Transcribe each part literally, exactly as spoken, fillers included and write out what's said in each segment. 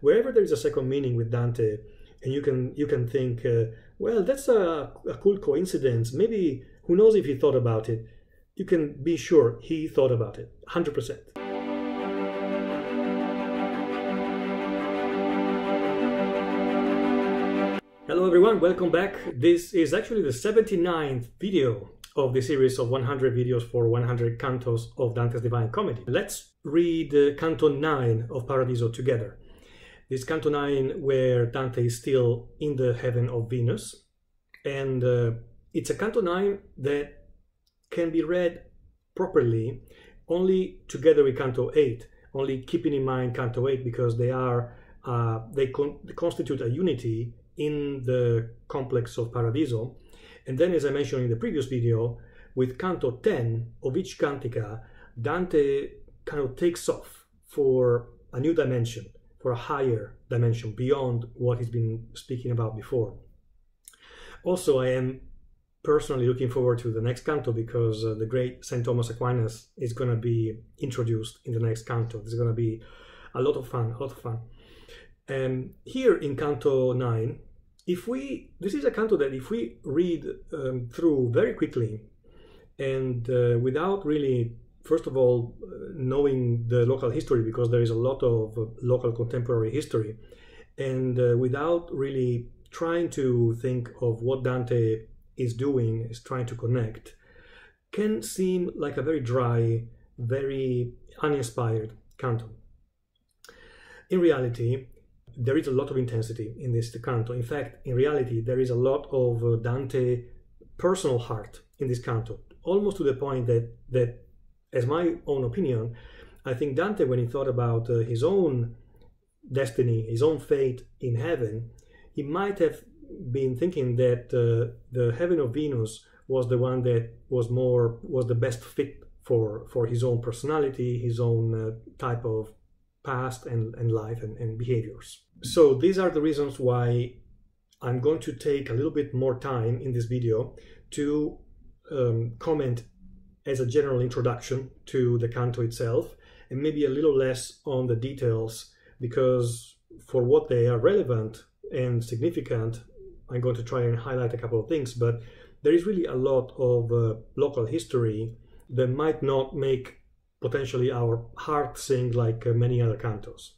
wherever there is a second meaning with Dante, and you can you can think, uh, well, that's a, a cool coincidence. Maybe, who knows if he thought about it. You can be sure he thought about it, one hundred percent. Hello everyone, welcome back. This is actually the seventy-ninth video of the series of one hundred videos for one hundred cantos of Dante's Divine Comedy. Let's read uh, Canto nine of Paradiso together. This Canto nine where Dante is still in the heaven of Venus, and uh, it's a Canto nine that can be read properly only together with Canto eight, only keeping in mind Canto eight, because they are uh, they, con they constitute a unity in the complex of Paradiso. And then, as I mentioned in the previous video, with Canto ten of each Cantica, Dante kind of takes off for a new dimension, for a higher dimension, beyond what he's been speaking about before. Also, I am personally looking forward to the next Canto, because uh, the great Saint Thomas Aquinas is going to be introduced in the next Canto. There's going to be a lot of fun, a lot of fun. Um, here in Canto nine, if we, this is a canto that if we read um, through very quickly and uh, without really, first of all, uh, knowing the local history, because there is a lot of uh, local contemporary history, and uh, without really trying to think of what Dante is doing, is trying to connect, can seem like a very dry, very uninspired canto. In reality, there is a lot of intensity in this canto. In fact, in reality, there is a lot of uh, Dante personal heart in this canto, almost to the point that, that, as my own opinion, I think Dante, when he thought about uh, his own destiny, his own fate in heaven, he might have been thinking that uh, the heaven of Venus was the one that was more was the best fit for for his own personality, his own uh, type of past and, and life and, and behaviors. So these are the reasons why I'm going to take a little bit more time in this video to um, comment as a general introduction to the canto itself, and maybe a little less on the details, because for what they are relevant and significant, I'm going to try and highlight a couple of things, but there is really a lot of uh, local history that might not make potentially our heart sing like uh, many other cantos.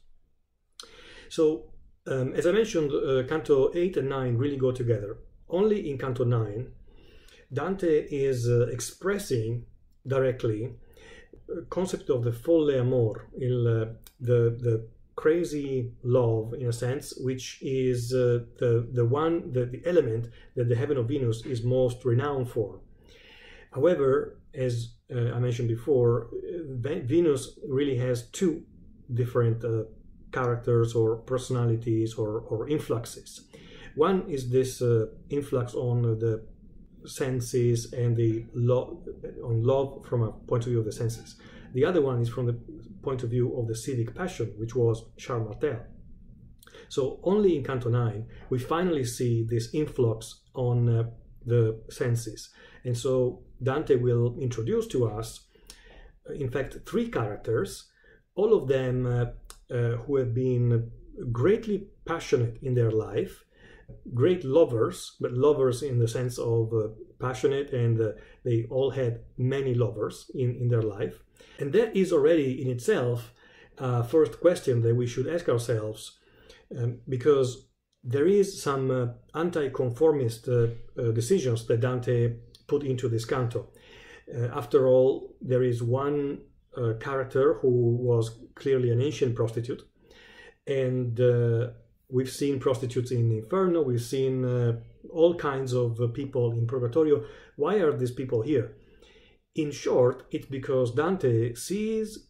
So, um, as I mentioned, uh, Canto eight and nine really go together. Only in Canto nine, Dante is uh, expressing directly the concept of the folle amor, il, uh, the, the crazy love, in a sense, which is uh, the, the one, the, the element that the heaven of Venus is most renowned for. However, as uh, I mentioned before, Venus really has two different uh, characters or personalities or, or influxes. One is this uh, influx on the senses and the lo on love from a point of view of the senses. The other one is from the point of view of the civic passion, which was Charles Martel. So only in Canto nine we finally see this influx on uh, the senses. And so Dante will introduce to us, in fact, three characters, all of them uh, uh, who have been greatly passionate in their life, great lovers, but lovers in the sense of uh, passionate, and uh, they all had many lovers in, in their life. And that is already in itself uh, first question that we should ask ourselves, um, because there is some uh, anti-conformist uh, uh, decisions that Dante put into this canto. Uh, after all, there is one uh, character who was clearly an ancient prostitute, and uh, we've seen prostitutes in Inferno, we've seen uh, all kinds of uh, people in Purgatorio. Why are these people here? In short, it's because Dante sees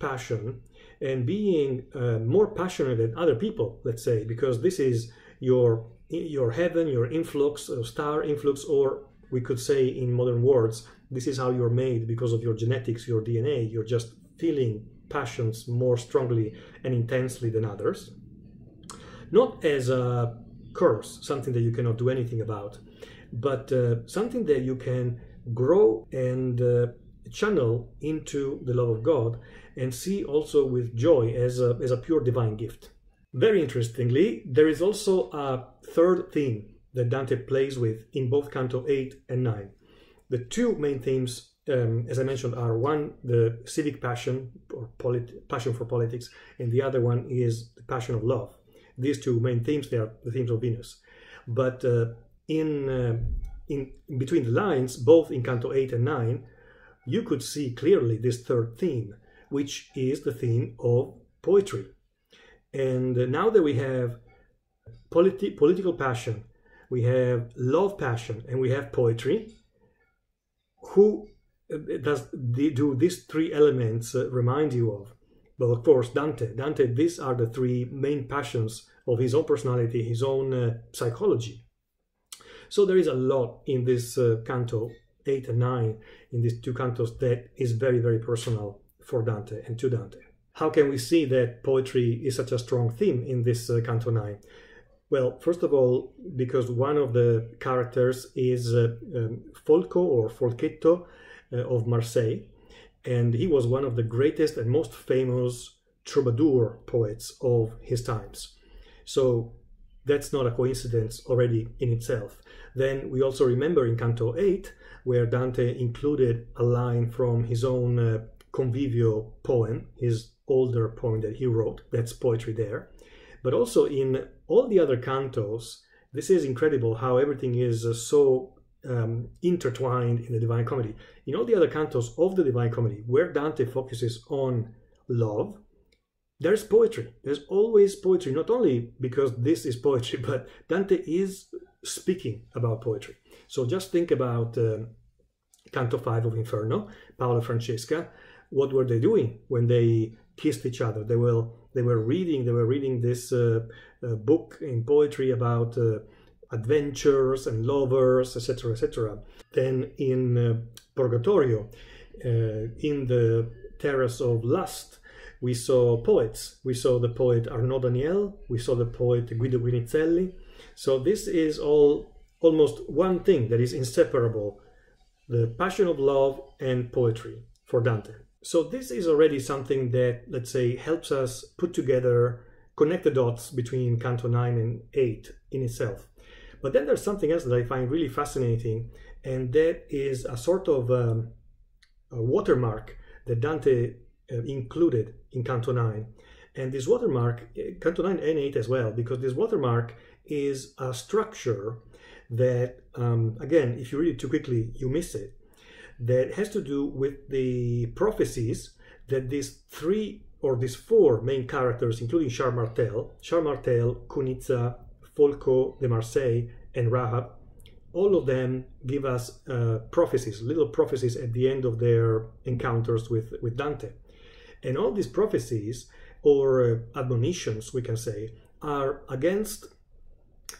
passion and being uh, more passionate than other people, let's say, because this is your, your heaven, your influx, uh, star influx, or we could say in modern words, this is how you're made because of your genetics, your D N A. You're just feeling passions more strongly and intensely than others. Not as a curse, something that you cannot do anything about, but uh, something that you can grow and uh, channel into the love of God and see also with joy as a, as a pure divine gift. Very interestingly, there is also a third theme that Dante plays with in both Canto eight and nine. The two main themes, um, as I mentioned, are one, the civic passion, or passion for politics, and the other one is the passion of love. These two main themes, they are the themes of Venus. But uh, in, uh, in between the lines, both in Canto eight and nine, you could see clearly this third theme, which is the theme of poetry. And uh, now that we have politi political passion, we have love passion, and we have poetry, who does the, do these three elements uh, remind you of? Well, of course, Dante. Dante, these are the three main passions of his own personality, his own uh, psychology. So there is a lot in this uh, Canto eight and nine, in these two cantos, that is very, very personal for Dante and to Dante. How can we see that poetry is such a strong theme in this uh, Canto nine? Well, first of all, because one of the characters is uh, um, Folco or Folchetto uh, of Marseille, and he was one of the greatest and most famous troubadour poets of his times. So that's not a coincidence already in itself. Then we also remember in Canto eight, where Dante included a line from his own uh, Convivio poem, his older poem that he wrote, that's poetry there. But also in all the other cantos, this is incredible how everything is so um, intertwined in the Divine Comedy. In all the other cantos of the Divine Comedy, where Dante focuses on love, there's poetry. There's always poetry, not only because this is poetry, but Dante is speaking about poetry. So just think about um, Canto five of Inferno, Paolo and Francesca. What were they doing when they kissed each other? They were they were reading they were reading this uh, uh, book in poetry about uh, adventures and lovers, et cetera, et cetera. Then in uh, Purgatorio, uh, in the terrace of lust, we saw poets. We saw the poet Arnaud Daniel. We saw the poet Guido Guinizelli. So this is all almost one thing that is inseparable: the passion of love and poetry for Dante. So this is already something that, let's say, helps us put together, connect the dots between Canto nine and eight in itself. But then there's something else that I find really fascinating, and that is a sort of um, a watermark that Dante uh, included in Canto nine. And this watermark, Canto nine and eight as well, because this watermark is a structure that, um, again, if you read it too quickly, you miss it. That has to do with the prophecies that these three or these four main characters, including Charles Martel, Charles Martel, Cunizza, Folco de Marseille, and Rahab, all of them give us uh, prophecies, little prophecies at the end of their encounters with, with Dante. And all these prophecies, or uh, admonitions, we can say, are against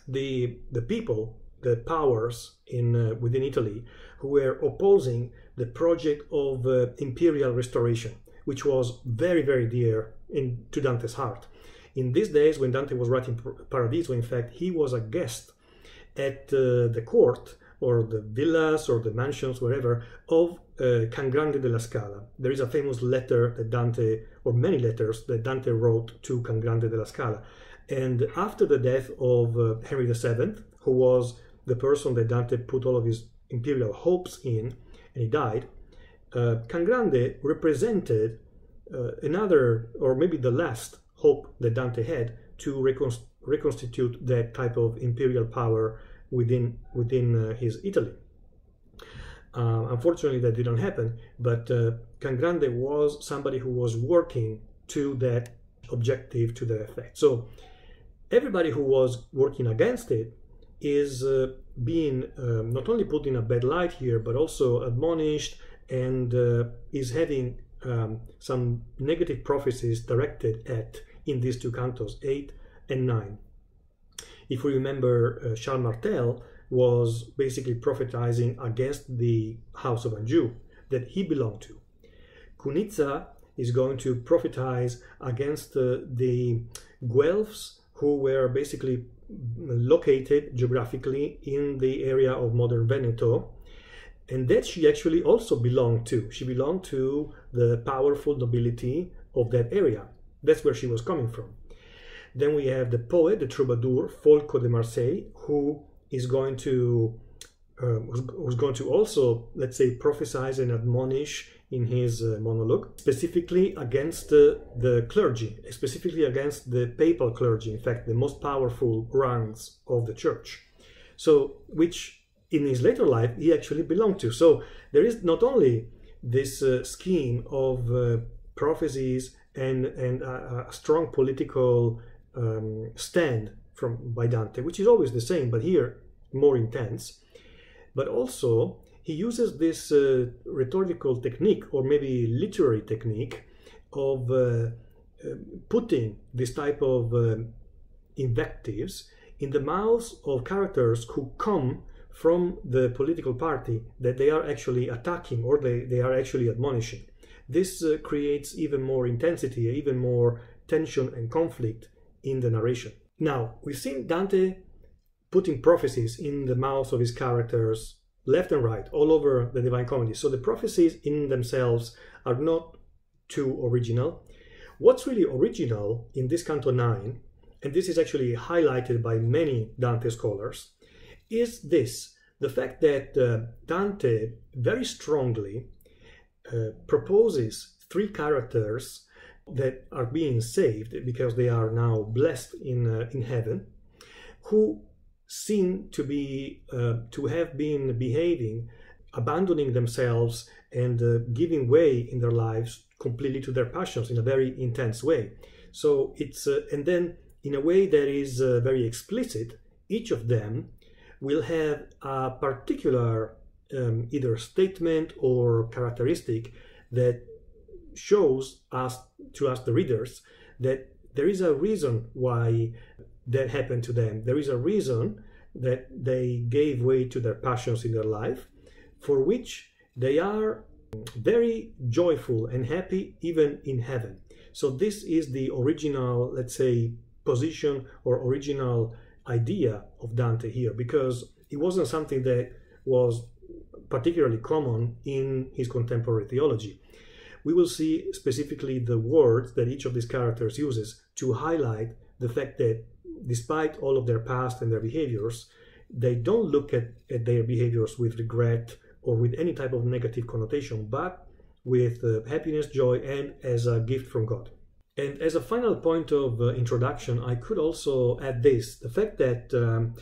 the, the people, the powers in uh, within Italy, who were opposing the project of uh, imperial restoration, which was very, very dear in, to Dante's heart. In these days, when Dante was writing Paradiso, in fact, he was a guest at uh, the court, or the villas, or the mansions, wherever, of uh, Can Grande della Scala. There is a famous letter that Dante, or many letters, that Dante wrote to Can Grande della Scala. And after the death of uh, Henry the seventh, who was the person that Dante put all of his imperial hopes in, and he died, uh, Can Grande represented uh, another, or maybe the last, hope that Dante had to reconst reconstitute that type of imperial power within, within uh, his Italy. Uh, unfortunately, that didn't happen, but uh, Can Grande was somebody who was working to that objective, to that effect. So everybody who was working against it is uh, being uh, not only put in a bad light here, but also admonished, and uh, is having um, some negative prophecies directed at in these two cantos, eight and nine. If we remember, uh, Charles Martel was basically prophetizing against the house of Anjou that he belonged to. Cunizza is going to prophetize against uh, the Guelphs, who were basically located geographically in the area of modern Veneto, and that she actually also belonged to. She belonged to the powerful nobility of that area. That's where she was coming from. Then we have the poet, the troubadour, Folco da Marseille, who is going to uh, was going to also, let's say, prophesize and admonish in his uh, monologue, specifically against uh, the clergy, specifically against the papal clergy, in fact, the most powerful ranks of the church, so which in his later life he actually belonged to. So there is not only this uh, scheme of uh, prophecies and, and a, a strong political um, stand from by Dante, which is always the same, but here more intense, but also he uses this uh, rhetorical technique, or maybe literary technique, of uh, uh, putting this type of uh, invectives in the mouths of characters who come from the political party that they are actually attacking or they, they are actually admonishing. This uh, creates even more intensity, even more tension and conflict in the narration. Now, we've seen Dante putting prophecies in the mouths of his characters left and right, all over the Divine Comedy. So the prophecies in themselves are not too original. What's really original in this Canto nine, and this is actually highlighted by many Dante scholars, is this, the fact that uh, Dante very strongly uh, proposes three characters that are being saved because they are now blessed in, uh, in heaven, who seem to be uh, to have been behaving, abandoning themselves and uh, giving way in their lives completely to their passions in a very intense way. So it's uh, and then in a way that is uh, very explicit, each of them will have a particular um, either statement or characteristic that shows us, to us the readers, that there is a reason why that happened to them. There is a reason that they gave way to their passions in their life, for which they are very joyful and happy even in heaven. So this is the original, let's say, position or original idea of Dante here, because it wasn't something that was particularly common in his contemporary theology. We will see specifically the words that each of these characters uses to highlight the fact that despite all of their past and their behaviors, they don't look at, at their behaviors with regret or with any type of negative connotation, but with uh, happiness, joy, and as a gift from God. And as a final point of uh, introduction, I could also add this, the fact that um,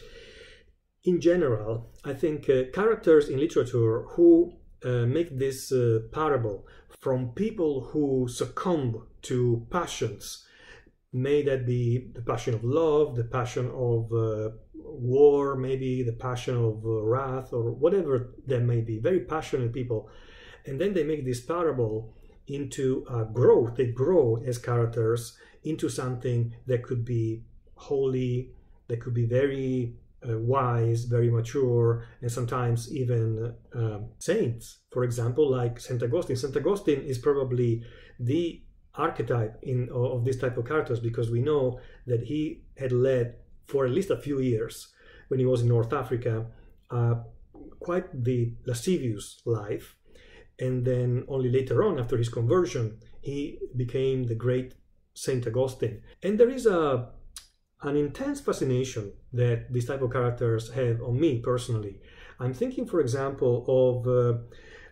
in general, I think uh, characters in literature who uh, make this uh, parable from people who succumb to passions, may that be the passion of love, the passion of uh, war, maybe the passion of uh, wrath, or whatever that may be, very passionate people. And then they make this parable into a growth. They grow as characters into something that could be holy, that could be very uh, wise, very mature, and sometimes even uh, saints. For example, like Saint Augustine. Saint Augustine is probably the archetype in of this type of characters, because we know that he had led for at least a few years when he was in North Africa uh, quite the lascivious life, and then only later on after his conversion he became the great Saint Augustine. And there is a an intense fascination that these type of characters have on me personally. I'm thinking, for example, of uh,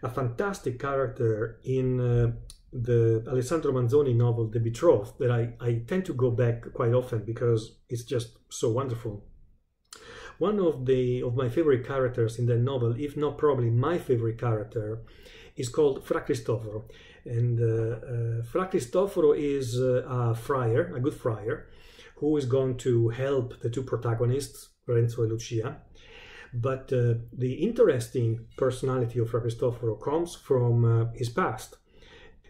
a fantastic character in uh, the Alessandro Manzoni novel The Betrothed, that I, I tend to go back quite often because it's just so wonderful. One of the of my favorite characters in that novel, if not probably my favorite character, is called Fra Cristóforo. And uh, uh, Fra Cristóforo is uh, a friar, a good friar, who is going to help the two protagonists, Renzo and Lucia. But uh, the interesting personality of Fra Cristóforo comes from uh, his past,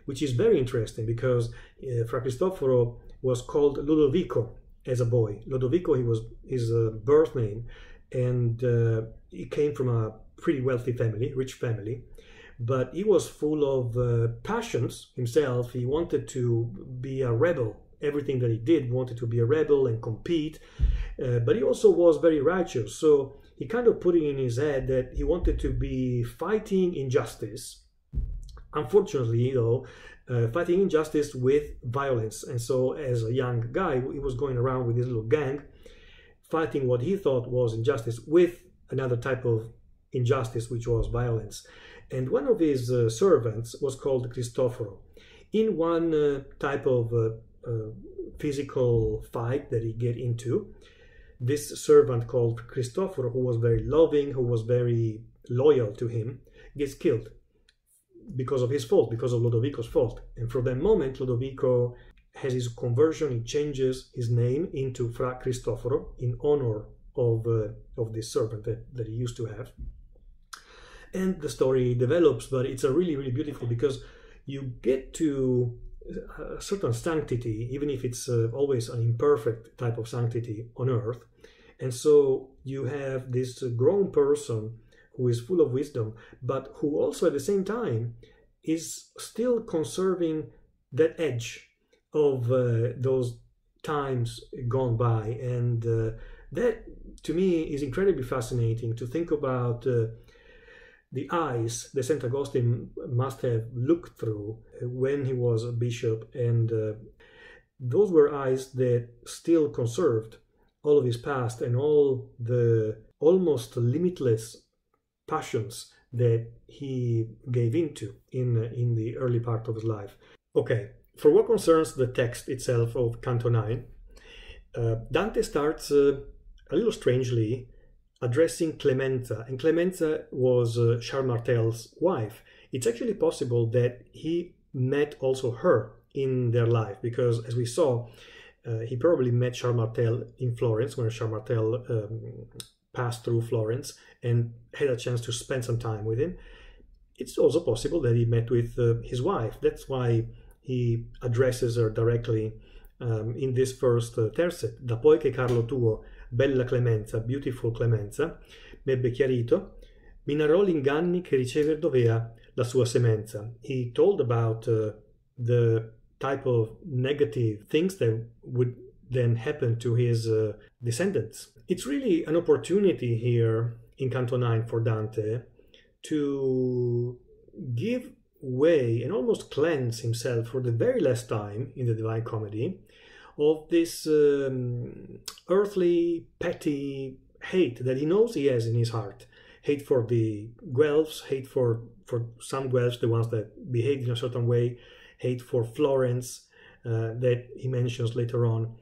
which is very interesting because uh, Fra Cristoforo was called Lodovico as a boy. Lodovico he was his uh, birth name, and uh, he came from a pretty wealthy family, rich family, but he was full of uh, passions himself. He wanted to be a rebel. Everything that he did wanted to be a rebel and compete, uh, but he also was very righteous. So he kind of put it in his head that he wanted to be fighting injustice Unfortunately, though, uh, fighting injustice with violence. And so as a young guy, he was going around with his little gang, fighting what he thought was injustice with another type of injustice, which was violence. And one of his uh, servants was called Cristoforo. In one uh, type of uh, uh, physical fight that he get into, this servant called Cristoforo, who was very loving, who was very loyal to him, gets killed because of his fault, because of Lodovico's fault. And from that moment, Lodovico has his conversion. He changes his name into Fra Cristoforo in honor of, uh, of this servant that, that he used to have. And the story develops, but it's a really, really beautiful, because you get to a certain sanctity, even if it's uh, always an imperfect type of sanctity on earth. And so you have this grown person who is full of wisdom, but who also at the same time is still conserving that edge of uh, those times gone by. And uh, that, to me, is incredibly fascinating to think about uh, the eyes that Saint Augustine must have looked through when he was a bishop, and uh, those were eyes that still conserved all of his past and all the almost limitless passions that he gave into in, in the early part of his life. Okay, for what concerns the text itself of Canto nine, uh, Dante starts uh, a little strangely addressing Clemenza, and Clemenza was uh, Charles Martel's wife. It's actually possible that he met also her in their life, because as we saw, uh, he probably met Charles Martel in Florence, when Charles Martel um, passed through Florence and had a chance to spend some time with him. It's also possible that he met with uh, his wife. That's why he addresses her directly um, in this first uh, tercet. Da poi che Carlo tuo, bella Clemenza, beautiful Clemenza, m'ebbe chiarito, minarò l'inganni che ricever dovea la sua semenza. He told about uh, the type of negative things that would then happen to his uh, descendants. It's really an opportunity here in Canto nine for Dante to give way and almost cleanse himself for the very last time in the Divine Comedy of this um, earthly, petty hate that he knows he has in his heart. Hate for the Guelphs, hate for, for some Guelphs, the ones that behaved in a certain way, hate for Florence, uh, that he mentions later on.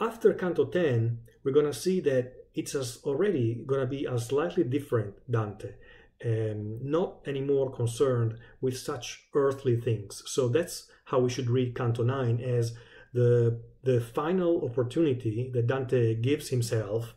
After Canto ten, we're going to see that it's already going to be a slightly different Dante, and not anymore concerned with such earthly things. So that's how we should read Canto nine, as the the final opportunity that Dante gives himself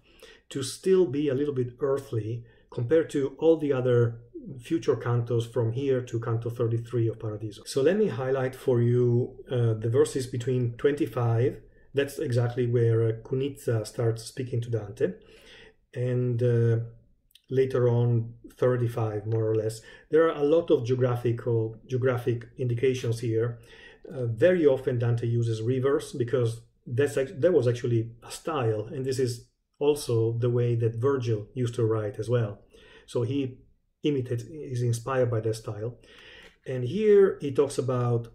to still be a little bit earthly compared to all the other future cantos from here to Canto thirty-three of Paradiso. So let me highlight for you uh, the verses between twenty-five, that's exactly where uh, Cunizza starts speaking to Dante, and uh, later on thirty-five, more or less. There are a lot of geographical geographic indications here. Uh, very often Dante uses rivers, because that's, that was actually a style, and this is also the way that Virgil used to write as well. So he imitates, is inspired by that style. And here he talks about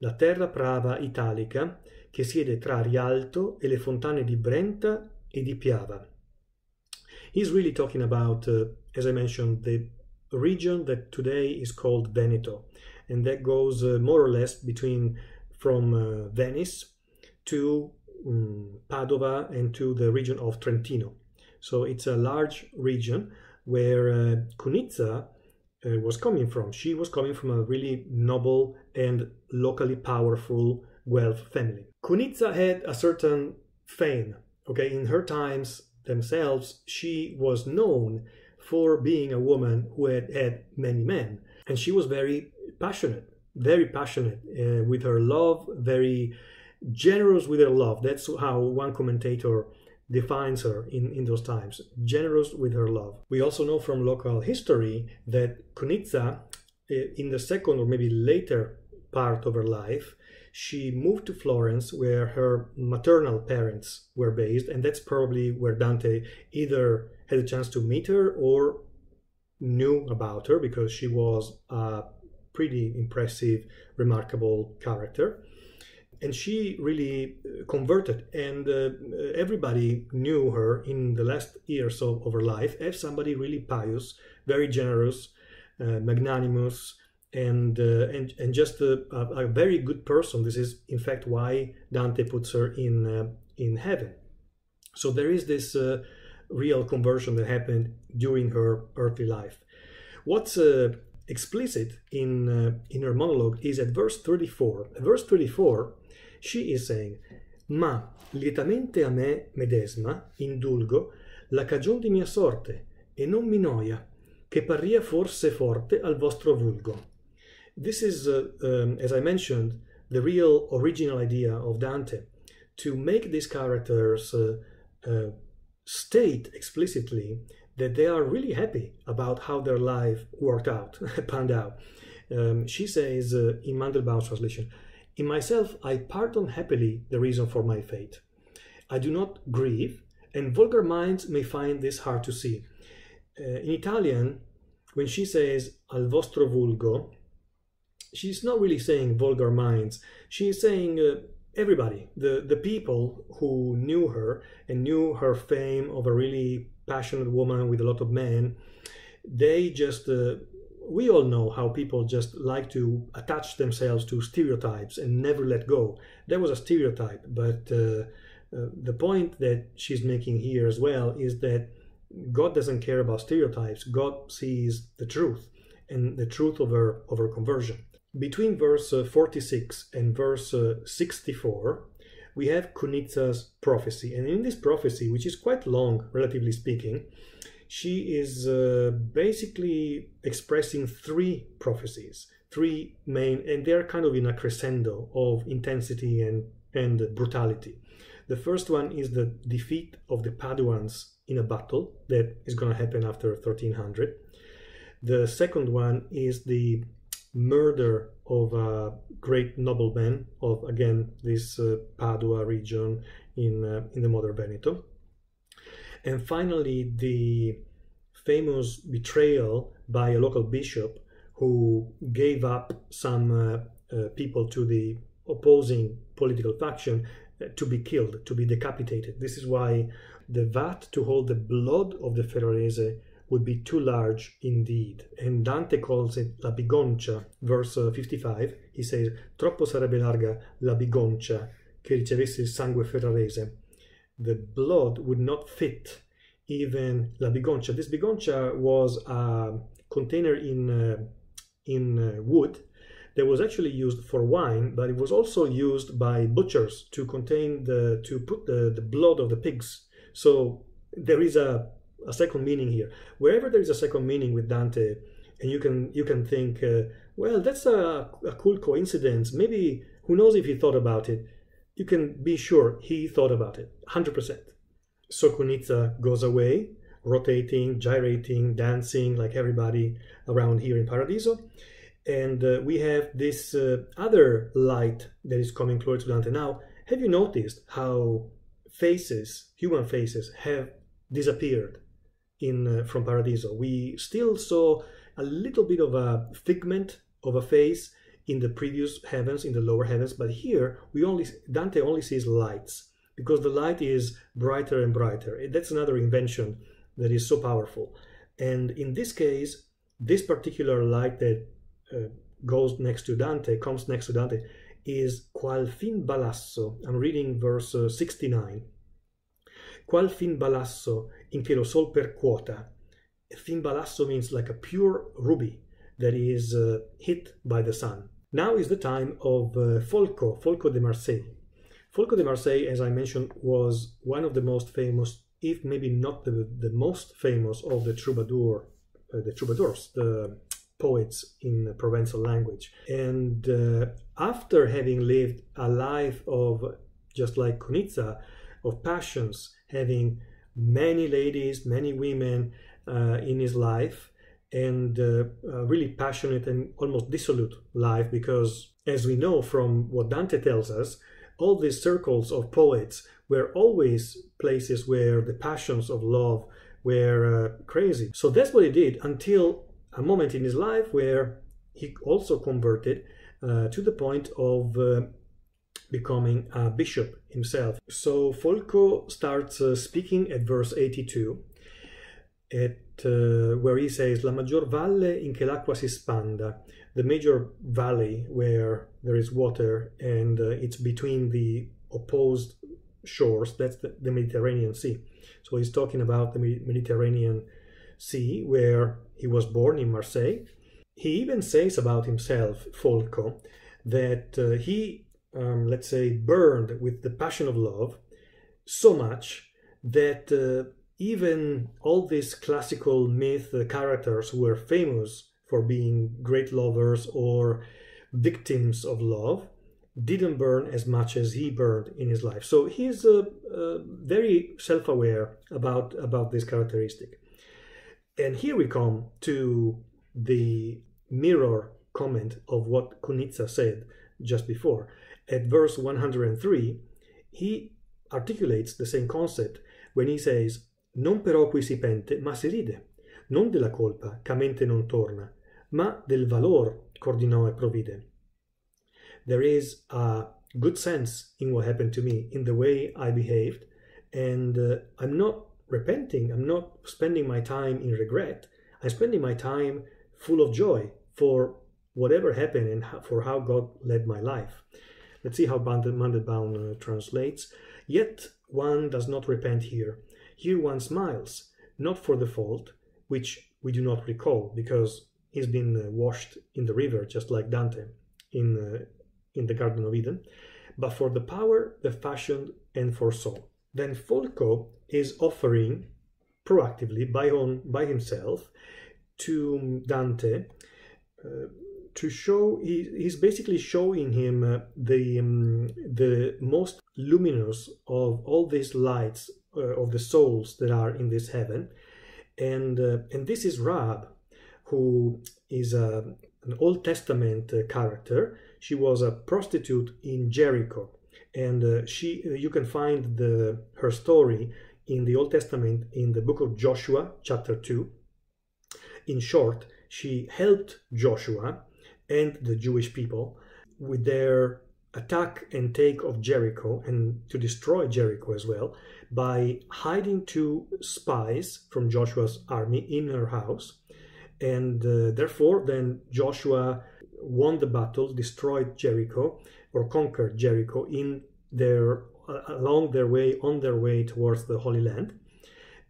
la terra prava italica che siede tra Rialto e le fontane di Brenta e di Piava. He's really talking about, uh, as I mentioned, the region that today is called Veneto. And that goes uh, more or less between from uh, Venice to um, Padova and to the region of Trentino. So it's a large region where uh, Cunizza uh, was coming from. She was coming from a really noble and locally powerful Guelph family. Cunizza had a certain fame. Okay, in her times themselves, she was known for being a woman who had had many men, and she was very passionate, very passionate uh, with her love, very generous with her love. That's how one commentator defines her in, in those times, generous with her love. We also know from local history that Cunizza, in the second or maybe later part of her life, she moved to Florence, where her maternal parents were based, and that's probably where Dante either had a chance to meet her or knew about her, because she was a pretty impressive, remarkable character. And she really converted, and uh, everybody knew her in the last years of, of her life as somebody really pious, very generous, uh, magnanimous, and, uh, and and just a, a very good person. This is, in fact, why Dante puts her in, uh, in heaven. So there is this uh, real conversion that happened during her earthly life. What's uh, explicit in, uh, in her monologue is at verse thirty-four. At verse thirty-four, she is saying, ma lietamente a me medesma indulgo la cagion di mia sorte e non mi noia che parria forse forte al vostro vulgo. This is, uh, um, as I mentioned, the real original idea of Dante, to make these characters uh, uh, state explicitly that they are really happy about how their life worked out, panned out. Um, she says uh, in Mandelbaum's translation, in myself, I pardon happily the reason for my fate. I do not grieve, and vulgar minds may find this hard to see. Uh, in Italian, when she says al vostro vulgo, she's not really saying vulgar minds. She's saying uh, everybody, the, the people who knew her and knew her fame of a really passionate woman with a lot of men. They just... Uh, we all know how people just like to attach themselves to stereotypes and never let go. That was a stereotype, but uh, uh, the point that she's making here as well is that God doesn't care about stereotypes. God sees the truth, and the truth of her, of her conversion. Between verse uh, forty-six and verse uh, sixty-four, we have Cunizza's prophecy. And in this prophecy, which is quite long, relatively speaking, she is uh, basically expressing three prophecies, three main, and they're kind of in a crescendo of intensity and, and brutality. The first one is the defeat of the Paduans in a battle that is going to happen after thirteen hundred. The second one is the murder of a great nobleman of, again, this uh, Padua region in, uh, in the modern Veneto. And finally, the famous betrayal by a local bishop who gave up some uh, uh, people to the opposing political faction uh, to be killed, to be decapitated. This is why the vat to hold the blood of the Ferrarese would be too large indeed. And Dante calls it la bigoncia, verse uh, fifty-five. He says, troppo sarebbe larga la bigoncia che ricevesse il sangue ferrarese. The blood would not fit even la bigoncia. This bigoncia was a container in, uh, in uh, wood that was actually used for wine, but it was also used by butchers to contain the, to put the, the blood of the pigs. So there is a, a second meaning here. Wherever there is a second meaning with Dante, and you can, you can think, uh, well, that's a, a cool coincidence. Maybe, who knows if he thought about it. You can be sure he thought about it, one hundred percent. So Cunizza goes away, rotating, gyrating, dancing like everybody around here in Paradiso. And uh, we have this uh, other light that is coming closer to Dante now. Have you noticed how faces, human faces, have disappeared in uh, from Paradiso? We still saw a little bit of a figment of a face in the previous heavens, in the lower heavens, but here we only, Dante only sees lights, because the light is brighter and brighter. That's another invention that is so powerful. And in this case, this particular light that uh, goes next to Dante, comes next to Dante, is qual fin balasso. I'm reading verse uh, sixty-nine. Qual fin balasso in che lo sol percuota. Fin balasso means like a pure ruby that is uh, hit by the sun. Now is the time of uh, Folco, Folco da Marseille. Folco da Marseille, as I mentioned, was one of the most famous, if maybe not the, the most famous, of the troubadour, uh, the troubadours, the poets in Provençal language. And uh, after having lived a life of, just like Cunizza, of passions, having many ladies, many women uh, in his life, and uh, a really passionate and almost dissolute life, because, as we know from what Dante tells us, all these circles of poets were always places where the passions of love were uh, crazy. So that's what he did, until a moment in his life where he also converted uh, to the point of uh, becoming a bishop himself. So Folco starts uh, speaking at verse eighty-two, at, uh, where he says, La maggior valle in che l'acqua si spanda, the major valley where there is water, and uh, it's between the opposed shores, that's the, the Mediterranean Sea. So he's talking about the Mediterranean Sea, where he was born in Marseille. He even says about himself, Folco, that uh, he, um, let's say, burned with the passion of love so much that uh, even all these classical myth uh, characters who were famous for being great lovers or victims of love didn't burn as much as he burned in his life. So he's uh, uh, very self-aware about, about this characteristic. And here we come to the mirror comment of what Cunizza said just before. At verse one hundred three, he articulates the same concept when he says, Non però qui si pente, ma si ride, non della colpa, che a mente non torna, ma del valor, cordinò e provide. There is a good sense in what happened to me, in the way I behaved, and uh, I'm not repenting, I'm not spending my time in regret, I'm spending my time full of joy for whatever happened and for how God led my life. Let's see how Mandelbaum uh, translates. Yet one does not repent here. Here one smiles, not for the fault, which we do not recall, because he's been uh, washed in the river, just like Dante in uh, in the Garden of Eden, but for the power, the fashion, and for soul. Then Folco is offering proactively by, on, by himself to Dante uh, to show, he, he's basically showing him uh, the, um, the most luminous of all these lights uh, of the souls that are in this heaven. And, uh, and this is Rahab, who is a, an Old Testament uh, character. She was a prostitute in Jericho. And uh, she, you can find the, her story in the Old Testament, in the book of Joshua, chapter two. In short, she helped Joshua and the Jewish people with their attack and take of Jericho, and to destroy Jericho as well, by hiding two spies from Joshua's army in her house. And uh, therefore, then Joshua won the battle, destroyed Jericho, or conquered Jericho in their along their way, on their way towards the Holy Land.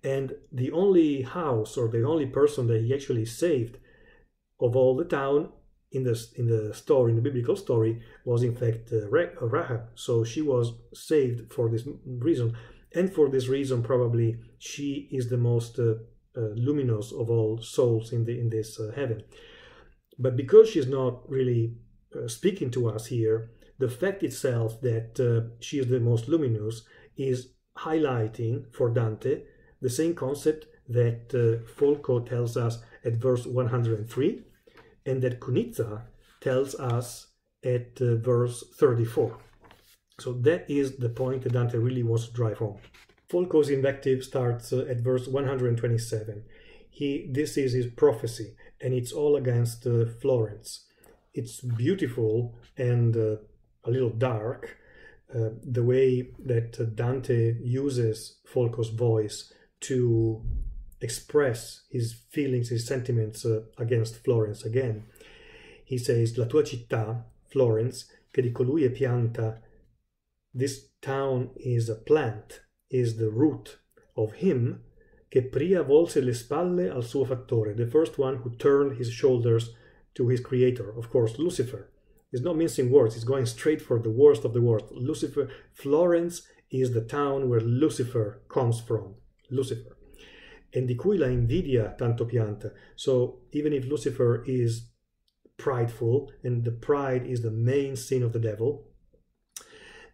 And the only house, or the only person that he actually saved of all the town in the, in the story, in the biblical story, was in fact uh, Rahab. So she was saved for this reason. And for this reason, probably, she is the most uh, uh, luminous of all souls in, the, in this uh, heaven. But because she's not really uh, speaking to us here, the fact itself that uh, she is the most luminous is highlighting for Dante the same concept that uh, Folco tells us at verse one hundred three, and that Cunizza tells us at uh, verse thirty-four. So that is the point that Dante really wants to drive home. Folco's invective starts uh, at verse one hundred twenty-seven. He, this is his prophecy, and it's all against uh, Florence. It's beautiful and uh, a little dark, uh, the way that Dante uses Folco's voice to express his feelings, his sentiments uh, against Florence again. He says, La tua città, Florence, che di colui è pianta, this town is a plant, is the root of him, che pria volse le spalle al suo fattore, the first one who turned his shoulders to his creator, of course, Lucifer. He's not mincing words, he's going straight for the worst of the worst. Lucifer, Florence is the town where Lucifer comes from, Lucifer. And di cui la invidia tanto pianta. So even if Lucifer is prideful, and the pride is the main sin of the devil,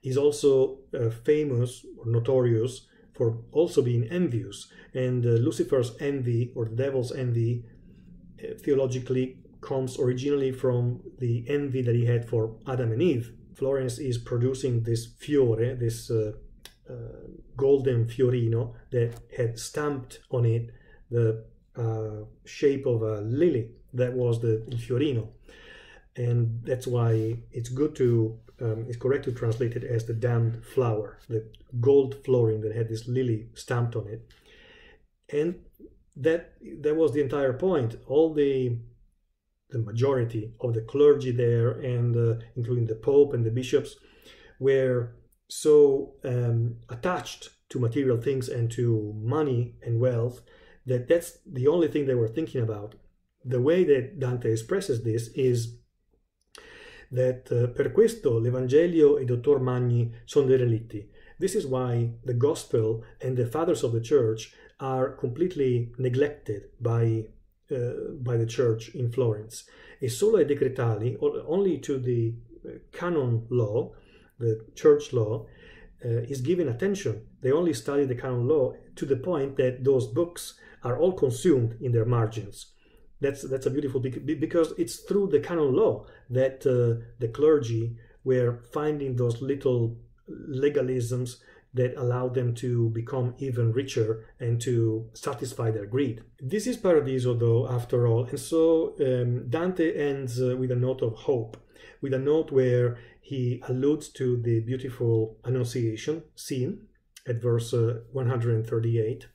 he's also uh, famous or notorious for also being envious. And uh, Lucifer's envy, or the devil's envy, uh, theologically comes originally from the envy that he had for Adam and Eve. Florence is producing this fiore, this uh, uh, golden fiorino that had stamped on it the uh, shape of a lily. That was the Fiorino, and that's why it's good to um, it's correct to translate it as the damned flower, the gold flooring that had this lily stamped on it, and that that was the entire point. All the the majority of the clergy there, and uh, including the Pope and the bishops, were so um, attached to material things and to money and wealth that that's the only thing they were thinking about. The way that Dante expresses this is that uh, per questo l'Evangelio e Dottor Magni sono dei relitti. This is why the Gospel and the Fathers of the Church are completely neglected by, uh, by the Church in Florence. E solo ai decretali, or only to the canon law, the church law, uh, is given attention. They only study the canon law to the point that those books are all consumed in their margins. That's, that's a beautiful, because it's through the canon law that uh, the clergy were finding those little legalisms that allowed them to become even richer and to satisfy their greed. This is Paradiso, though, after all. And so um, Dante ends uh, with a note of hope, with a note where he alludes to the beautiful Annunciation scene at verse uh, one hundred thirty-eight,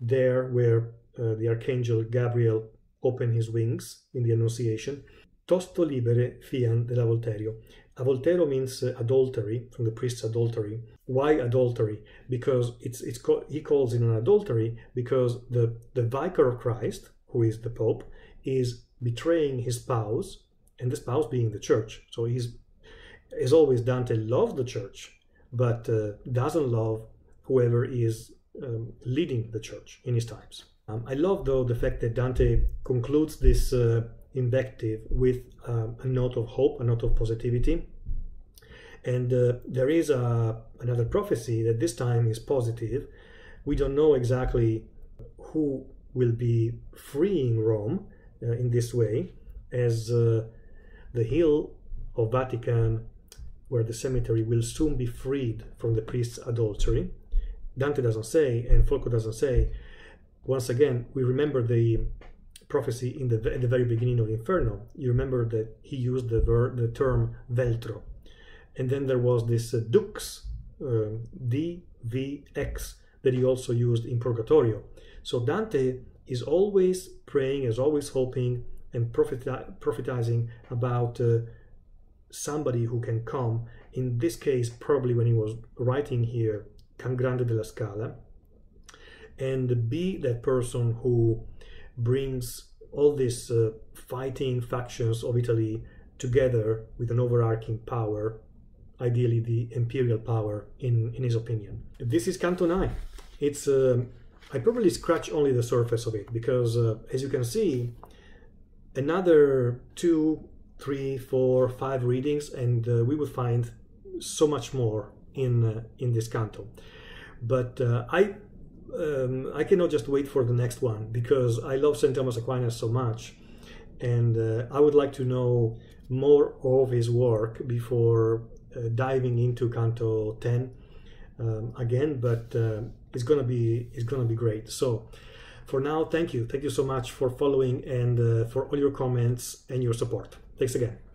there where uh, the Archangel Gabriel opened his wings in the Annunciation. Tosto libere fian dell'avolterio. Avoltero means uh, adultery, from the priest's adultery. Why adultery? Because it's, it's co he calls it an adultery because the, the vicar of Christ, who is the Pope, is betraying his spouse, and the spouse being the Church. So he's, as always, Dante loves the Church, but uh, doesn't love whoever is um, leading the Church in his times. Um, I love, though, the fact that Dante concludes this uh, invective with um, a note of hope, a note of positivity. And uh, there is a, another prophecy that this time is positive. We don't know exactly who will be freeing Rome uh, in this way, as uh, the hill of Vatican, where the cemetery, will soon be freed from the priest's adultery. Dante doesn't say, and Folco doesn't say. Once again, we remember the prophecy in the, at the very beginning of Inferno. You remember that he used the, ver the term veltro. And then there was this uh, dux, uh, D V X, that he also used in Purgatorio. So Dante is always praying, is always hoping, and prophetizing about uh, somebody who can come. In this case, probably when he was writing here, Can Grande della Scala, and be that person who brings all these uh, fighting factions of Italy together with an overarching power, ideally the imperial power, in, in his opinion. This is Canto nine. It's, uh, I probably scratch only the surface of it, because uh, as you can see, another two, three, four, five readings, and uh, we will find so much more in uh, in this canto. But uh, I um, I cannot just wait for the next one, because I love Saint Thomas Aquinas so much, and uh, I would like to know more of his work before uh, diving into Canto ten um, again. But uh, it's gonna be it's gonna be great. So. For now, thank you. Thank you so much for following and uh, for all your comments and your support. Thanks again.